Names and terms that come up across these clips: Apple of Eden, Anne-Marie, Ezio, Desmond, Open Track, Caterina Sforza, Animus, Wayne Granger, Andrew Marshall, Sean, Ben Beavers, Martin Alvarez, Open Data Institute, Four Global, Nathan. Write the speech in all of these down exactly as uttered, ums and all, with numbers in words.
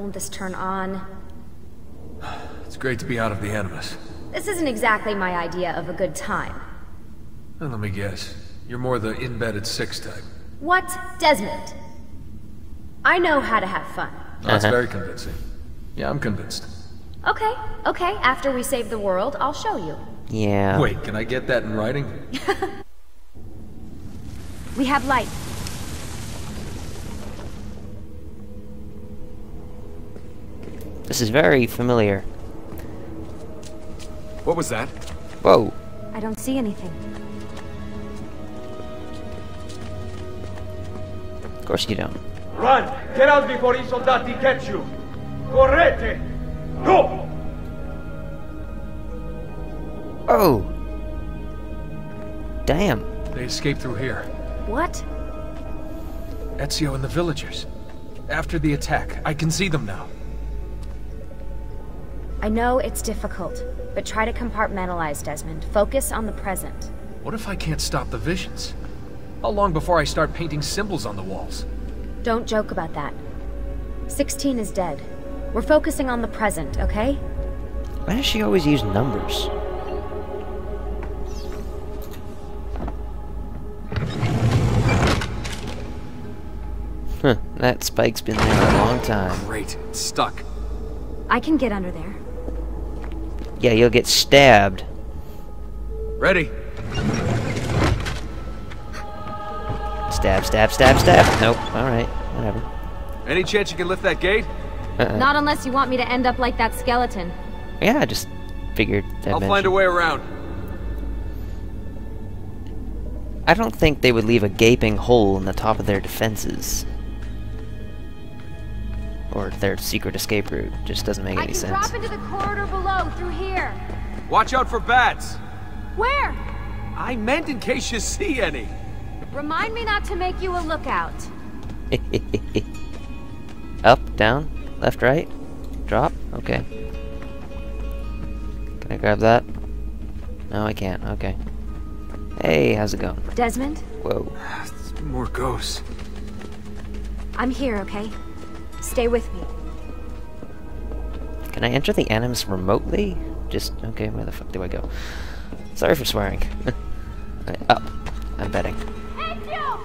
won't this turn on? It's great to be out of the Animus. This isn't exactly my idea of a good time. Well, let me guess. You're more the in bed at six type. What? Desmond? I know how to have fun. Oh, that's very convincing. Yeah, I'm convinced. Okay, okay. After we save the world, I'll show you. Yeah. Wait, can I get that in writing? We have light. This is very familiar. What was that? Whoa. I don't see anything. Of course you don't. Run! Get out before I soldati catch you! Correte! Go! Oh. Damn. They escaped through here. What? Ezio and the villagers. After the attack. I can see them now. I know it's difficult, but try to compartmentalize, Desmond. Focus on the present. What if I can't stop the visions? How long before I start painting symbols on the walls? Don't joke about that. sixteen is dead. We're focusing on the present, okay? Why does she always use numbers? Huh, that spike's been there a long time. Great, it's stuck. I can get under there. Yeah, you'll get stabbed. Ready. Stab, stab, stab, stab. Nope. All right. Whatever. Any chance you can lift that gate? Uh-uh. Not unless you want me to end up like that skeleton. Yeah, I just figured that. I'll find a way around. I don't think they would leave a gaping hole in the top of their defenses. Or their secret escape route. Just doesn't make any sense. I can drop into the corridor below, through here. Watch out for bats. Where? I meant in case you see any. Remind me not to make you a lookout. Up, down, left, right, drop. Okay. Can I grab that? No, I can't. Okay. Hey, how's it going? Desmond? Whoa. More ghosts. I'm here, okay? Stay with me. Can I enter the Animus remotely? Just, okay, where the fuck do I go? Sorry for swearing. Up, I'm betting. Ezio!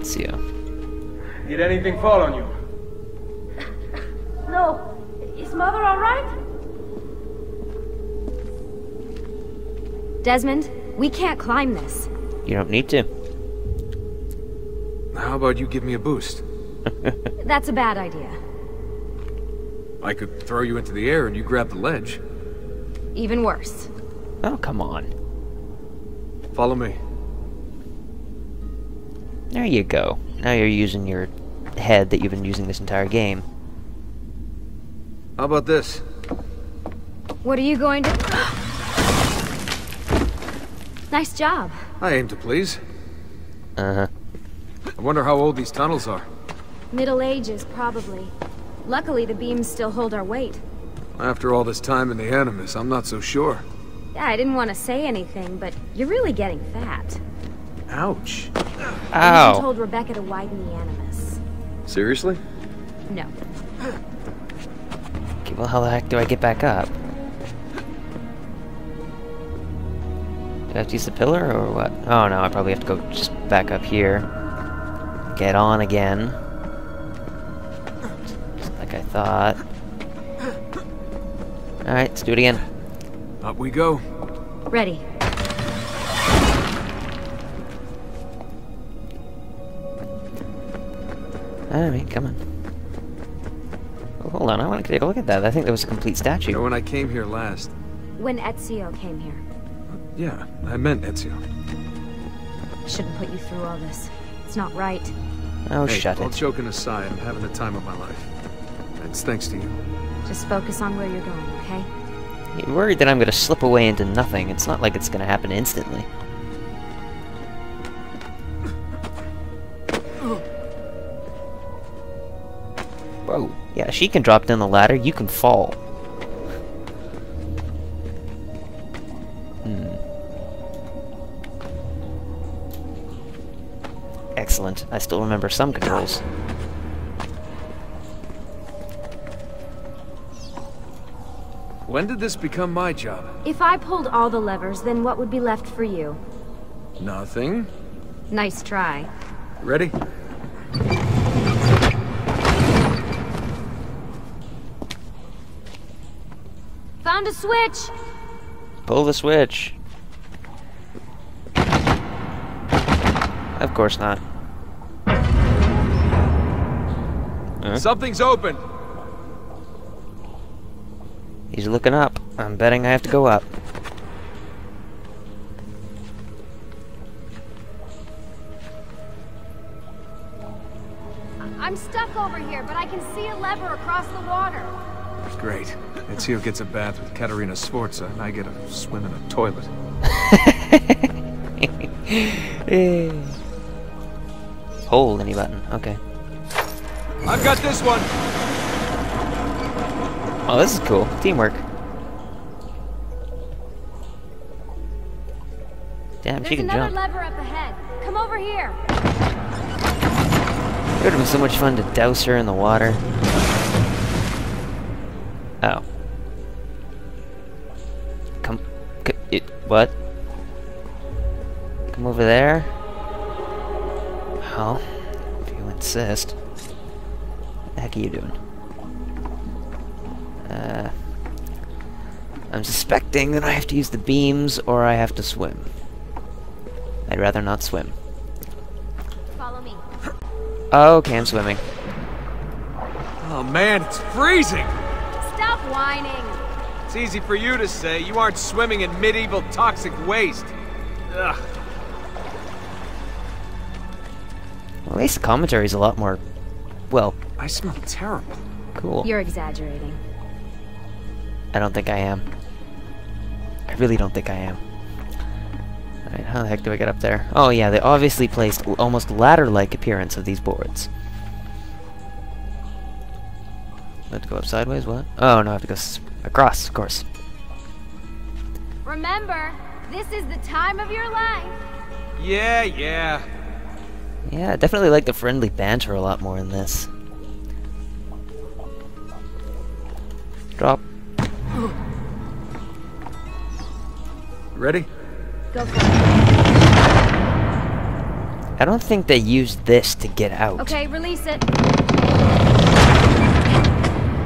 Ezio. Did anything fall on you? No. Is Mother alright? Desmond, we can't climb this. You don't need to. How about you give me a boost? That's a bad idea. I could throw you into the air and you grab the ledge. Even worse. Oh, come on. Follow me. There you go. Now you're using your head that you've been using this entire game. How about this? What are you going to... Nice job. I aim to please. Uh-huh. I wonder how old these tunnels are. Middle Ages, probably. Luckily, the beams still hold our weight. After all this time in the Animus, I'm not so sure. Yeah, I didn't want to say anything, but you're really getting fat. Ouch. Ow. I told Rebecca to widen the Animus. Seriously? No. Okay, well, how the heck do I get back up? Do I have to use the pillar, or what? Oh, no, I probably have to go just back up here. Get on again. Just like I thought. Alright, let's do it again. Up we go. Ready. Alright, come on. Oh, hold on, I want to take a look at that. I think there was a complete statue. You know, when I came here last. When Ezio came here. Yeah, I meant Ezio. Shouldn't put you through all this. It's not right. Oh, hey, shut it. All joking aside, I'm having the time of my life. It's thanks to you. Just focus on where you're going, okay? You're worried that I'm going to slip away into nothing. It's not like it's going to happen instantly. Whoa. Yeah, she can drop down the ladder. You can fall. Excellent. I still remember some controls. When did this become my job? If I pulled all the levers, then what would be left for you? Nothing. Nice try. Ready? Found a switch! Pull the switch. Of course not. Huh? Something's open! He's looking up. I'm betting I have to go up. I'm stuck over here, but I can see a lever across the water. Great. Ezio gets a bath with Caterina Sforza, and I get a swim in a toilet. Hold any button. Okay. I've got this one! Oh, this is cool. Teamwork. Damn, There's she can jump. Lever up ahead. Come over here. It would have been so much fun to douse her in the water. Oh. Come. C it. What? Come over there. Well, if you insist. What the heck are you doing? Uh, I'm suspecting that I have to use the beams or I have to swim. I'd rather not swim. Follow me. Okay, I'm swimming. Oh man, it's freezing! Stop whining! It's easy for you to say. You aren't swimming in medieval toxic waste. Ugh. Well, at least the commentary's a lot more... well... I smell terrible. Cool. You're exaggerating. I don't think I am. I really don't think I am. Alright, how the heck do I get up there? Oh yeah, they obviously placed almost ladder-like appearance of these boards. I have to go up sideways, what? Oh no, I have to go s across, of course. Remember, this is the time of your life! Yeah, yeah. Yeah, I definitely like the friendly banter a lot more in this. Drop. Ready? Go for it. I don't think they used this to get out. Okay, release it.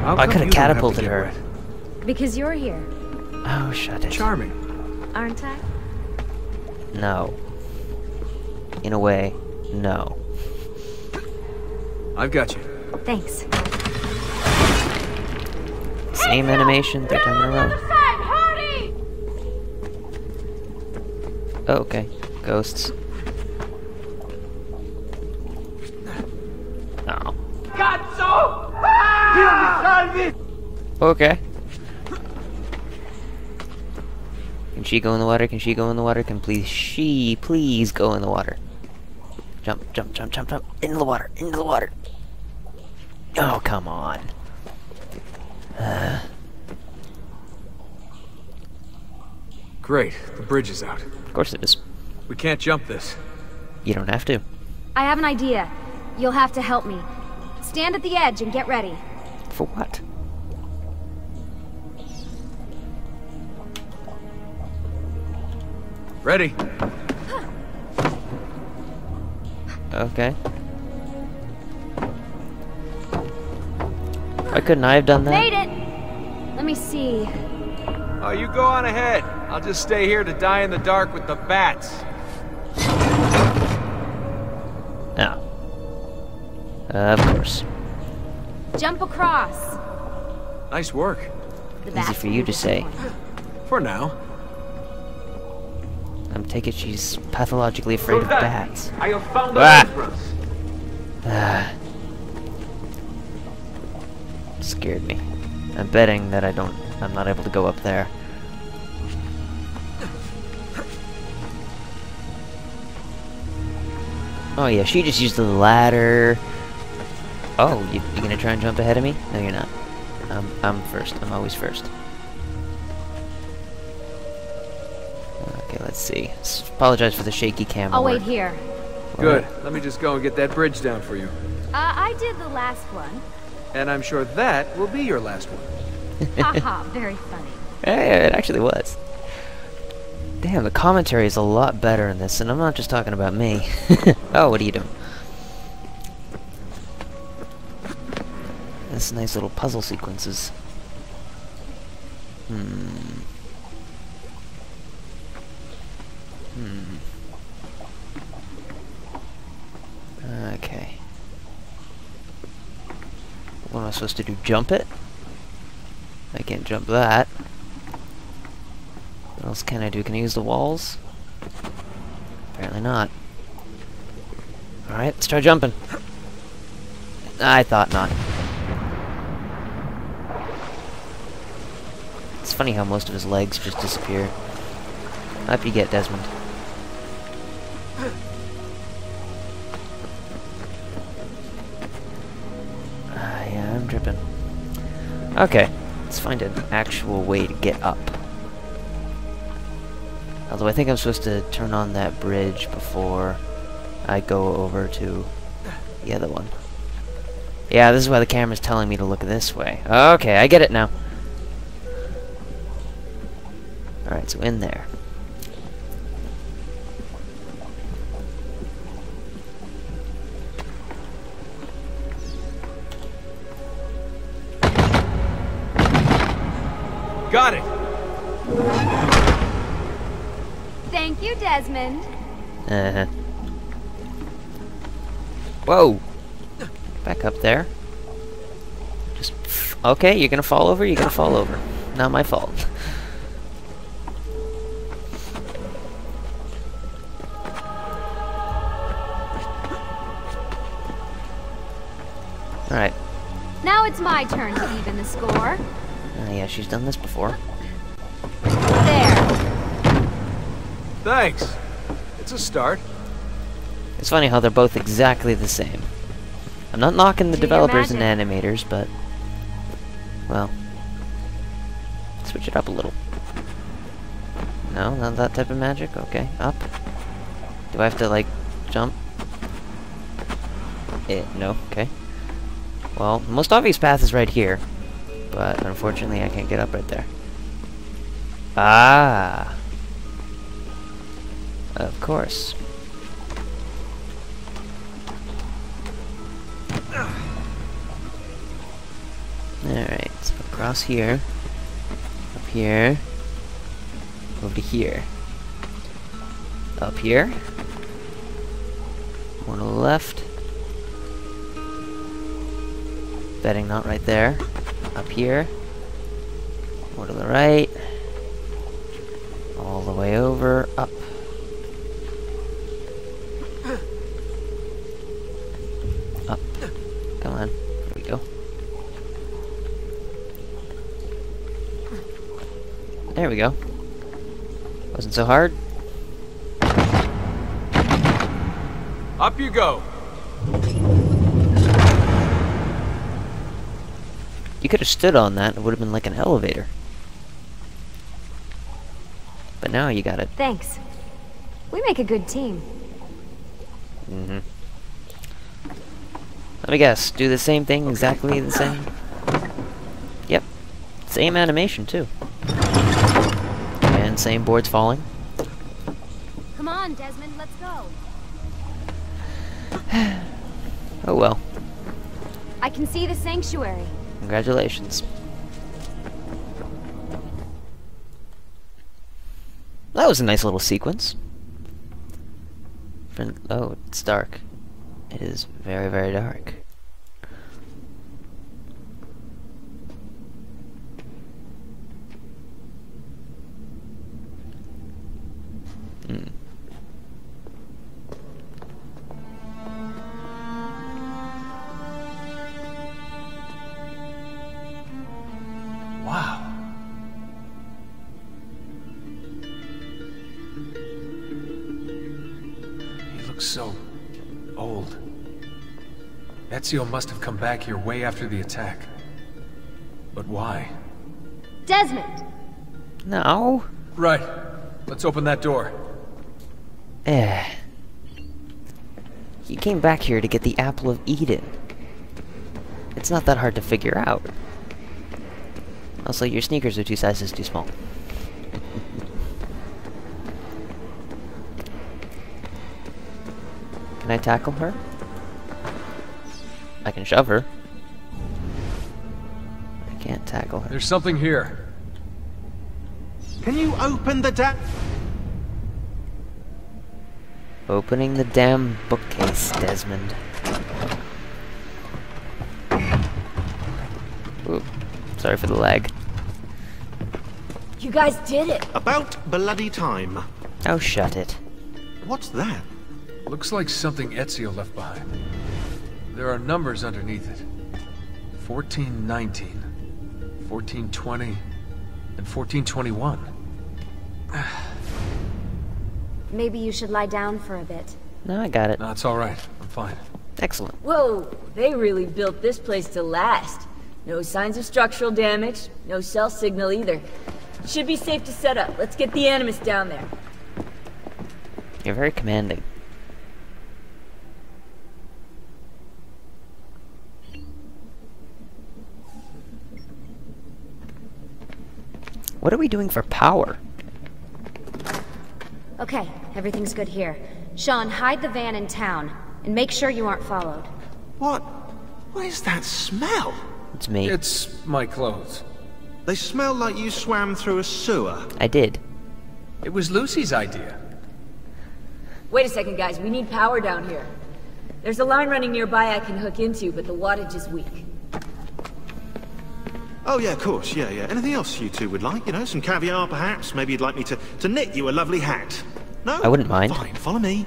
Oh, I could have catapulted her. Wet? Because you're here. Oh, shut it. Charming. Aren't I? No. In a way, no. I've got you. Thanks. Same hey, animation, third time in a row. Oh, okay. Ghosts. Oh. Okay. Can she go in the water? Can she go in the water? Can please she please go in the water? Jump, jump, jump, jump, jump. Into the water. Into the water. Oh, come on. Uh. Great. The bridge is out. Of course it is. We can't jump this. You don't have to. I have an idea. You'll have to help me. Stand at the edge and get ready. For what? Ready. Okay. Why couldn't I have done that? Made it! Let me see. Oh, you go on ahead. I'll just stay here to die in the dark with the bats. Now, uh, of course. Jump across. Nice work. Easy for you to say. For now. I'm taking she's pathologically afraid of bats. I have found the ah. ah. Scared me. I'm betting that I don't. I'm not able to go up there. Oh yeah, she just used the ladder. Oh, you, you gonna try and jump ahead of me? No, you're not. I'm, I'm first. I'm always first. Okay, let's see. Apologize for the shaky camera. I'll wait here. Good. Right. Let me just go and get that bridge down for you. Uh, I did the last one. And I'm sure that will be your last one. Haha, very funny. Hey, it actually was. Damn, the commentary is a lot better in this, and I'm not just talking about me. Oh, what are you doing? That's nice little puzzle sequences. Hmm. Hmm. Okay. What am I supposed to do? Jump it? I can't jump that. What else can I do? Can I use the walls? Apparently not. Alright, let's try jumping. I thought not. It's funny how most of his legs just disappear. Up you get, Desmond. Dripping. Okay, let's find an actual way to get up. Although I think I'm supposed to turn on that bridge before I go over to the other one. Yeah, this is why the camera's telling me to look this way. Okay, I get it now. Alright, so in there. Got it! Thank you, Desmond. Uh-huh. Whoa! Back up there. Just... Okay, you're gonna fall over? You're gonna fall over. Not my fault. Alright. Now it's my turn to even the score. Uh, yeah, she's done this before. There. Thanks. It's a start. It's funny how they're both exactly the same. I'm not knocking the developers and animators, but... Well... Switch it up a little. No? Not that type of magic? Okay. Up. Do I have to, like, jump? Eh, no. Okay. Well, the most obvious path is right here. But unfortunately I can't get up right there. Ah! Of course. Alright, so across here. Up here. Over to here. Up here. One to the left. Betting not right there. Up here, more to the right, all the way over, up. Up. Come on. There we go. There we go. Wasn't so hard. Up you go. You could have stood on that, it would have been like an elevator. But now you got it. Thanks. We make a good team. Mm-hmm. Let me guess, do the same thing, okay. Exactly the same? Yep. Same animation, too. And same boards falling. Come on, Desmond, let's go. Oh well. I can see the sanctuary. Congratulations. That was a nice little sequence. Oh, it's dark. It is very, very dark. Hmm. So old. Ezio must have come back here way after the attack. But why? Desmond! No. Right. Let's open that door. Eh. He came back here to get the Apple of Eden. It's not that hard to figure out. Also, your sneakers are two sizes too small. Can I tackle her? I can shove her. I can't tackle her. There's something here. Can you open the da- Opening the damn bookcase, Desmond. Ooh, sorry for the lag. You guys did it! About bloody time. Oh, shut it. What's that? Looks like something Ezio left behind. There are numbers underneath it. fourteen nineteen, fourteen twenty, and fourteen twenty-one. Maybe you should lie down for a bit. No, I got it. No, it's all right. I'm fine. Excellent. Whoa, they really built this place to last. No signs of structural damage, no cell signal either. Should be safe to set up. Let's get the Animus down there. You're very commanding. What are we doing for power? Okay, everything's good here. Sean, hide the van in town, and make sure you aren't followed. What? What is that smell? It's me. It's my clothes. They smell like you swam through a sewer. I did. It was Lucy's idea. Wait a second, guys. We need power down here. There's a line running nearby I can hook into, but the wattage is weak. Oh, yeah, of course, yeah, yeah. Anything else you two would like? You know, some caviar, perhaps? Maybe you'd like me to, to knit you a lovely hat? No? I wouldn't mind. Fine, follow me.